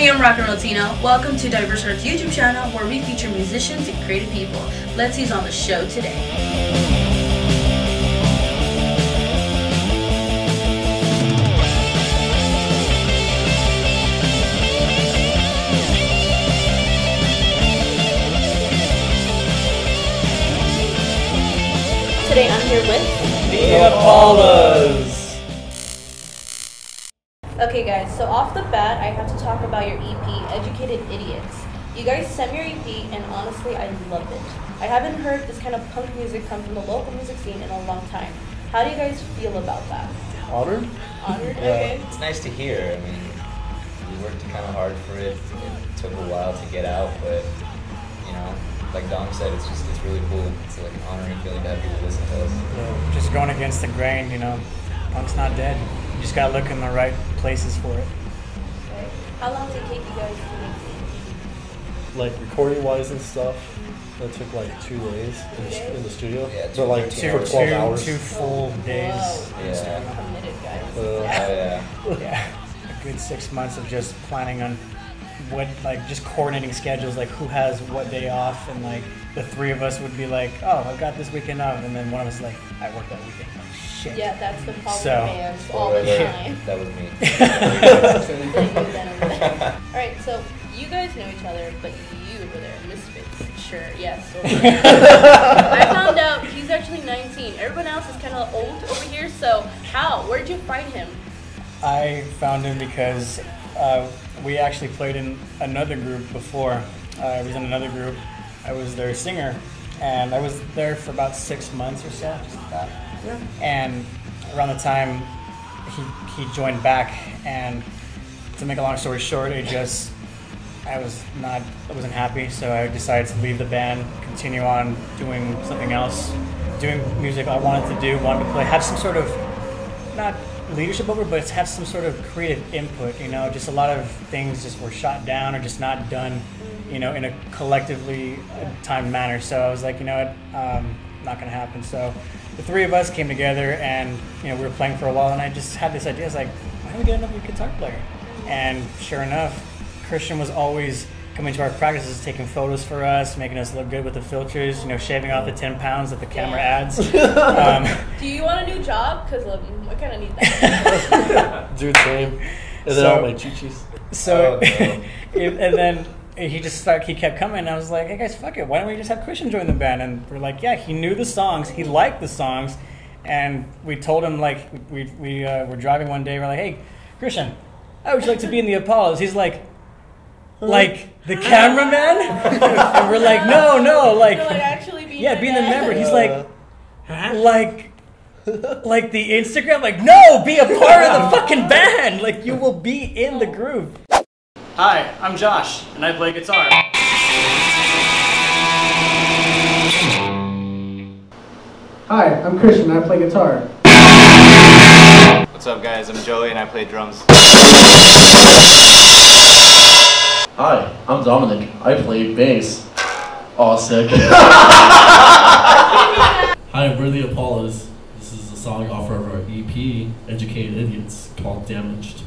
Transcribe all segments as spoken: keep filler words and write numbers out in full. Hey, I'm Rockin' Roll Tina. Welcome to Diverse Hearts YouTube channel, where we feature musicians and creative people. Let's see who's on the show today. Today I'm here with The Apaulas. Okay guys, so off the bat, I have to talk about your E P, Educated Idiots. You guys sent me your E P and honestly, I love it. I haven't heard this kind of punk music come from the local music scene in a long time. How do you guys feel about that? Honored. Honored, okay. Well, it's nice to hear. I mean, we worked kind of hard for it. It took a while to get out, but you know, like Dom said, it's just, it's really cool. It's like an honoring feeling to have people listen to us. Yeah, just going against the grain, you know. Punk's not dead. You just gotta look in the right places for it. Okay. How long did it take you guys to make it? Like recording-wise and stuff, that took like two days in, in the studio. Yeah, two, so like two, for twelve two, hours. Two full days. Whoa. Yeah. Committed guys. Uh, oh yeah. Yeah. A good six months of just planning on what, like just coordinating schedules, like who has what day off, and like the three of us would be like, oh, I've got this weekend off, and then one of us like, I work that weekend. Like, shit. Yeah, that's the problem, so, man. All the time. That was me. All right, so you guys know each other, but you were there, misfits. Sure, yes. I found out he's actually nineteen. Everyone else is kind of old over here. So how? Where did you find him? I found him because. Uh, we actually played in another group before. Uh, I was in another group. I was their singer, and I was there for about six months or so. Just about. Yeah. And around the time, he he joined back, and to make a long story short, it just I was not I wasn't happy, so I decided to leave the band, continue on doing something else, doing music I wanted to do, wanted to play, have some sort of not. leadership over, but it's had some sort of creative input, you know, just a lot of things just were shot down or just not done, you know, in a collectively timed manner. So I was like, you know what, um, not going to happen. So the three of us came together and, you know, we were playing for a while and I just had this idea, I was like, why don't we get another guitar player? And sure enough, Christian was always coming to our practices, taking photos for us, making us look good with the filters, you know, shaving off the ten pounds that the camera yeah. adds. Um, Do you want a new job? Because I kind of need that. Dude, same. And so, then all my chichis. So, oh, no. it, and then he just started, he kept coming, and I was like, hey guys, fuck it, why don't we just have Christian join the band? And we're like, yeah, he knew the songs, he liked the songs, and we told him, like, we, we uh, were driving one day, we're like, hey, Christian, I would you like to be in the Apollos? He's like, like the cameraman? And we're like, no, no, like, no, like actually being yeah, being the member. He's like, huh? like, like the Instagram, like, no, be a part of the fucking band. Like, you will be in the groove. Hi, I'm Josh, and I play guitar. Hi, I'm Christian, and I play guitar. What's up, guys? I'm Joey, and I play drums. Hi, I'm Dominic. I play bass. Aw, sick. Hi, we're the Apaulas. This is a song off of our E P, Educated Idiots, called Damaged.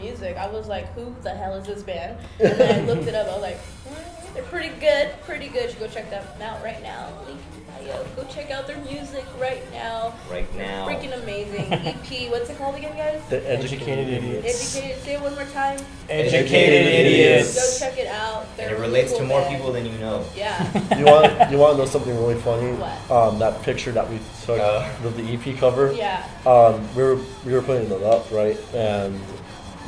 Music, I was like, who the hell is this band? And then I looked it up, I was like, They're pretty good, pretty good. You should go check them out right now. Link in bio. Go check out their music right now. Right now. Freaking amazing. E P, what's it called again, guys? The Educated Idiots. Educated, say it one more time. Educated, Educated Idiots. Go check it out. They're and it relates really cool to more band. people than you know. Yeah. You want you want to know something really funny? What? Um, that picture that we took uh, with the E P cover. Yeah. Um, we were we were putting it up, right? And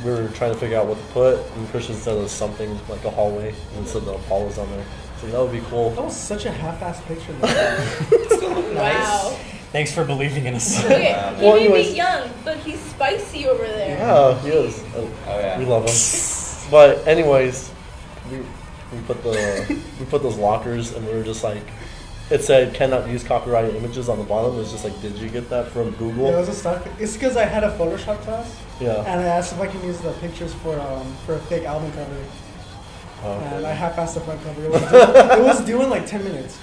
we were trying to figure out what to put, and Christian sent us something like a hallway, and said the Apaulas on there. So that would be cool. That was such a half-assed picture. It's so nice. Wow. Thanks for believing in us. Okay. Wow. He well, may anyways. be young, but he's spicy over there. Yeah, he is. Oh, yeah. We love him. But anyways, we we put the we put those lockers, and we were just like. It said cannot use copyrighted images on the bottom. It was just like, did you get that from Google? Yeah, it was a stock. It's because I had a Photoshop class. Yeah. And I asked if I can use the pictures for um for a fake album cover. Oh, and okay. I half-assed the front cover. It was, doing, it was doing like ten minutes.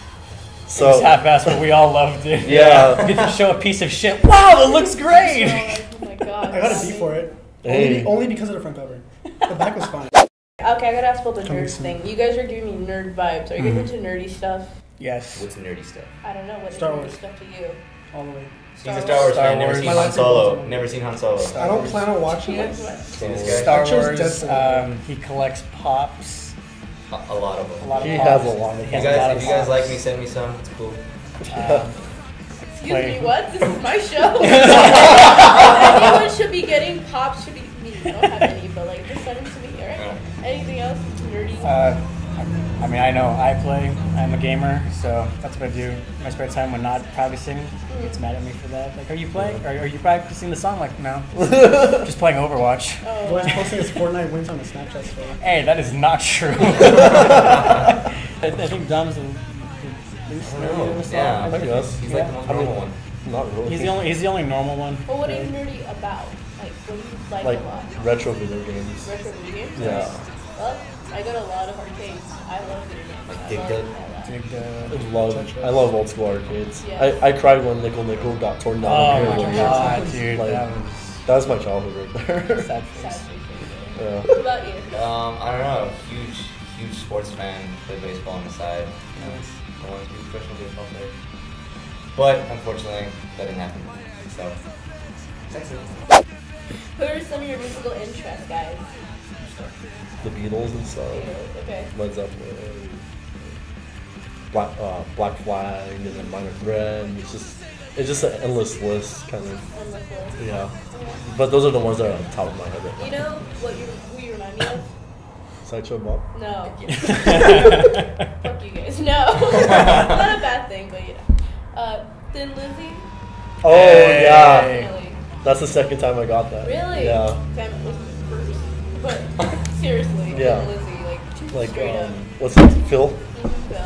So it was half-assed, but we all loved it. Yeah. You get to show a piece of shit. Wow, that looks great. Oh my god. I got a B for it. Hey. Only, only because of the front cover. The back was fine. Okay, I gotta ask about the nerd thing. You guys are giving me nerd vibes. Are you guys into nerdy stuff? Yes. What's nerdy stuff? I don't know. What's nerdy stuff to you? All the way. Star He's a Star Wars fan. Never seen Han Solo. Never seen Han Solo. I don't plan on watching it. Star Wars. Um, he collects pops. A, a lot of them. A lot of he pops. has a lot of them. You guys, if you guys like me, send me some. It's cool. Um, Excuse play. me, what? This is my show. Anyone should be getting pops. Should be me. I don't have any, but like just send them to me. All right. Anything else nerdy? Uh, I mean, I know I play, I'm a gamer, so that's what I do. My spare time when not practicing, he gets mad at me for that. Like, are you playing? Are, are you practicing the song? Like, no. Just playing Overwatch. Oh. Boy, I'm posting his Fortnite wins on a Snapchat story. Hey, that is not true. I, I think Dom's the least normal one. Yeah, I guess. He's like the most normal one. Not really. He's the only, he's the only normal one. Well, what are you nerdy about? Like, what do you like, like a lot? Retro video games. Retro video games? Yeah. Well, I got a lot of arcades. I love video games. Like Dig Dug. I love, I love old school arcades. Yeah. I, I cried when Nickel Nickel got torn down. Oh my god, dude. Like, that, was... that was my childhood right there. Sad face. Yeah. What about you? Um, I don't know. Huge, huge sports fan. Play baseball on the side. You know, I wanted to be a professional baseball player. But unfortunately, that didn't happen. So, thanks. Who are some of your musical interests, guys? The Beatles and stuff. Beatles, okay. Led Zeppelin, Black uh, Black Flag, and then Minor Threat. It's just it's just an endless list, kind of. Endless list. Yeah. Mm-hmm. But those are the ones that are on the top of my head. Right? You know what you who you remind me of? Sideshow Bob. No. Fuck you guys. No. Not a bad thing, but you know. Uh, Thin Lizzy. Oh hey. yeah. Really? That's the second time I got that. Really? Yeah. Damn, it wasn't the first. But seriously, yeah. Lizzy, like, like um, what's it, Phil? Mm-hmm, Phil.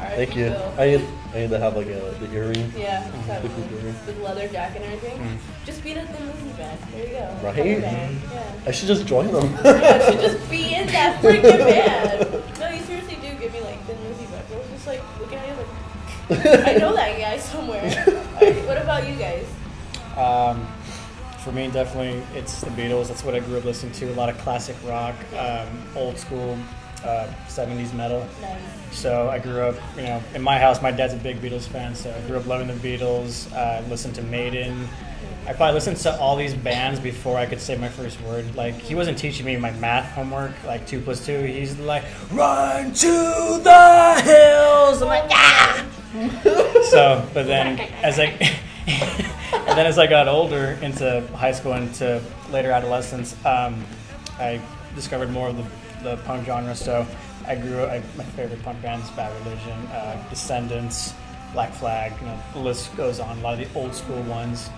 Right, Thank you. Phil. I need, I need to have like a the earring. Yeah, mm-hmm. the cool earring. With leather jacket and everything. Mm-hmm. Just be in a Thin Lizzy band. There you go. Right. Band. Yeah. I should just join them. Yeah, I should just be in that freaking band. No, you seriously do give me like Thin Lizzy vibes. I was just like looking at you like, I know that guy somewhere. Right, what about you guys? Um. For me, definitely, it's the Beatles. That's what I grew up listening to. A lot of classic rock, um, old school, uh, seventies metal. Nice. So I grew up, you know, in my house, my dad's a big Beatles fan, so I grew up loving the Beatles. I uh, listened to Maiden. I probably listened to all these bands before I could say my first word. Like, he wasn't teaching me my math homework, like two plus two. He's like, run to the hills. I'm like, ah! So, but then as I... And then as I got older, into high school and to later adolescence, um, I discovered more of the, the punk genre. So I grew up, I, my favorite punk bands, Bad Religion, uh, Descendants, Black Flag, you know, the list goes on, a lot of the old school ones.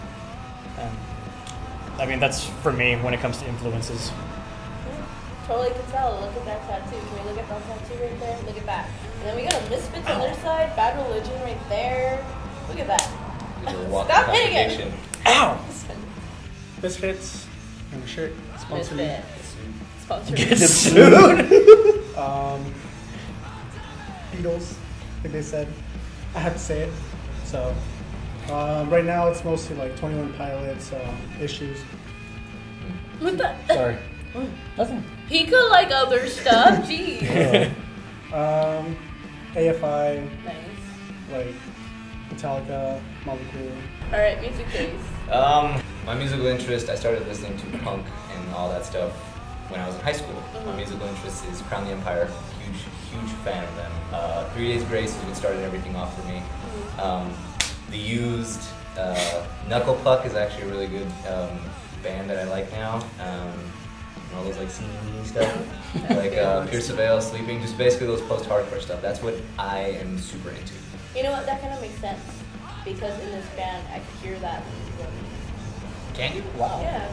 And, I mean, that's for me when it comes to influences. Totally can tell. Look at that tattoo. Can we look at that tattoo right there? Look at that. And then we got a Misfits on their side, Bad Religion right there. Look at that. Stop hitting it! Ow! Misfits. I'm sure. Sponsor me. Sponsor me. Get sued! um, Beatles, like they said. I have to say it. So, um, right now it's mostly like Twenty One Pilots, um, Issues. What the? Sorry. Nothing. He could like other stuff. Jeez. Um, A F I. Nice. Like Metallica, Motley Crue. All right, music taste. Um, my musical interest. I started listening to punk and all that stuff when I was in high school. Mm-hmm. My musical interest is Crown the Empire. Huge, huge fan of them. Uh, Three Days Grace is what started everything off for me. Mm-hmm. Um, The Used. Uh, Knuckle Puck is actually a really good um, band that I like now. Um, all those like C D stuff, like uh, Pierce the Veil, Sleeping, just basically those post-hardcore stuff. That's what I am super into. You know what? That kind of makes sense because in this band, I could hear that. Can you? Wow. Yeah.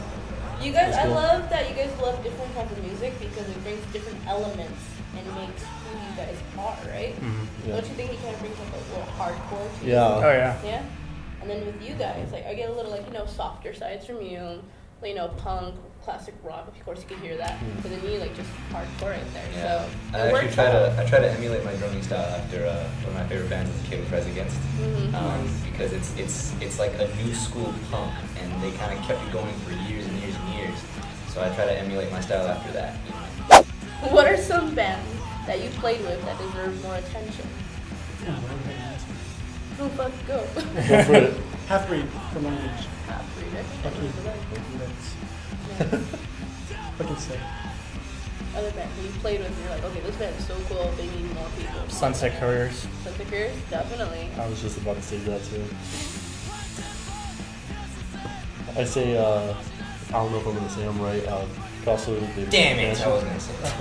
You guys, cool. I love that you guys love different kinds of music because it brings different elements and makes who you guys are, right? Mm-hmm. Yeah. Don't you think it kind of brings like a little hardcore to you? Yeah. Oh yeah. Yeah. And then with you guys, like I get a little like you know softer sides from you, you know punk, classic rock. Of course, you can hear that. Mm. But then you like just hardcore right there. Yeah. So I actually try out. to I try to emulate my drumming style after uh, one of my favorite bands is Kid Rock Against, mm-hmm. um, because it's it's it's like a new school punk, and they kind of kept it going for years and years and years. So I try to emulate my style after that. You know. What are some bands that you played with that deserve more attention? Yeah. Go, fuck, go. Go for it. Half breed from my age. Half breed, I think that's what I can say. Other band that you played with and you're like, okay, this band is so cool, they need more people. Sunset Curriers. Sunset Curriers? Definitely. I was just about to say that too. I say, uh, I don't know if I'm going to say them right. Uh, Picasso the Damn it, Banshee. I was going to say that.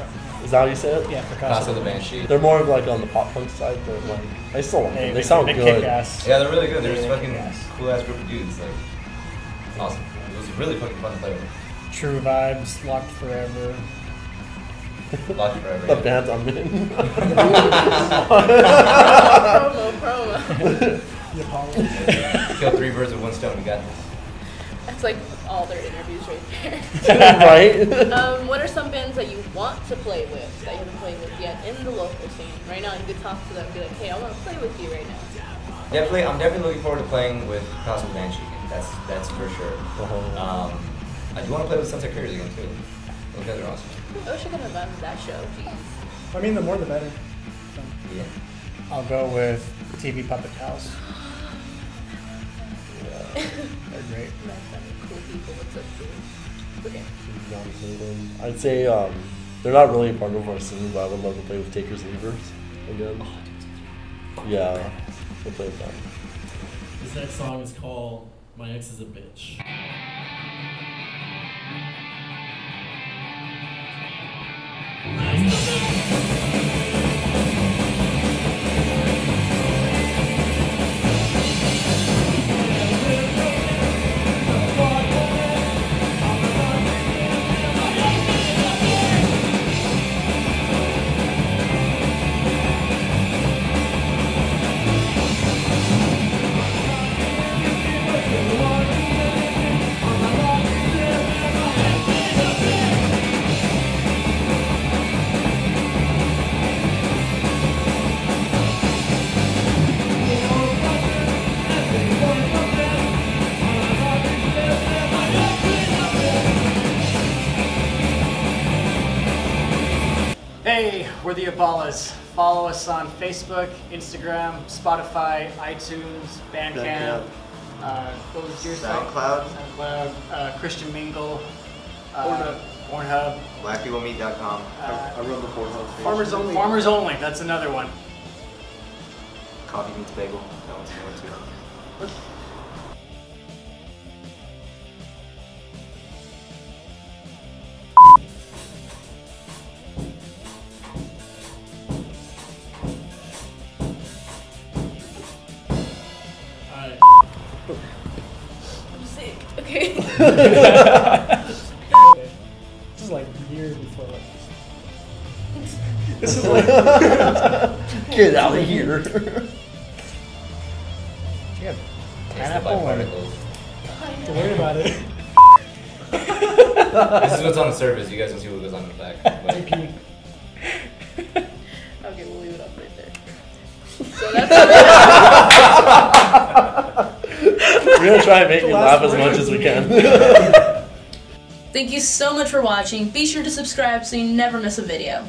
Is that how you say it? Yeah, Picasso the Banshee. They're more of like on the pop punk side, but like I still like hey, them. They, they sound they good. Ass. Yeah, they're really good. They're just fucking cool ass group of dudes. Like, awesome. It was really fucking fun to play with. True Vibes, Locked Forever. Locked Forever. The band's on it. Promo, promo. The Apaulas. Kill three birds with one stone. We got this. That's like all their interviews right there. Right? Um, what are some bands that you want to play with that you haven't played with yet in the local scene? Right now, you could talk to them and be like, hey, I want to play with you right now. Definitely, I'm definitely looking forward to playing with House and Banshee. That's that's for sure. Um, I do want to play with Sunset Curriers again, too. Those guys are awesome. I wish I could have gone to that show. Jeez. I mean, the more the better. So. Yeah. I'll go with T V Puppet House. They're great. Cool people. What's up, dude? Okay. I'd say um, they're not really part of our scene, but I would love to play with Takers and Leavers again. Yeah, we'll play with them. This next song is called "My Ex Is a Bitch." We're the Apaulas. Follow us on Facebook, Instagram, Spotify, iTunes, Bandcamp, uh, what was your SoundCloud, SoundCloud, uh, Christian Mingle, uh, Pornhub, black people meet dot com. Uh, I run the Pornhub page. Farmers Only. Farmers Only. That's another one. Coffee Meets Bagel. That one's another one too. This is like years before like this. This is like get out of here. Yeah, pineapple particles. Don't worry about it. This is what's on the surface. You guys can see what goes on in the back. Okay, we'll leave it up right there. So that's. We're going to try and make you laugh as much as we can. Thank you so much for watching. Be sure to subscribe so you never miss a video.